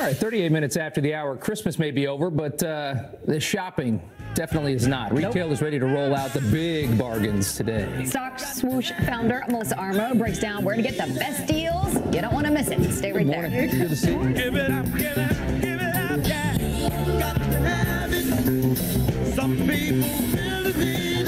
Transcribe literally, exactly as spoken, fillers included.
All right, thirty-eight minutes after the hour. Christmas may be over, but uh, the shopping definitely is not. Retailers nope. ready to roll out the big bargains today. Stock Swoosh founder Melissa Armo breaks down where to get the best deals. You don't want to miss it. Stay right there. Good to see you. Give it up, give it up, give it up, yeah. Got to have it. Some people feel the need.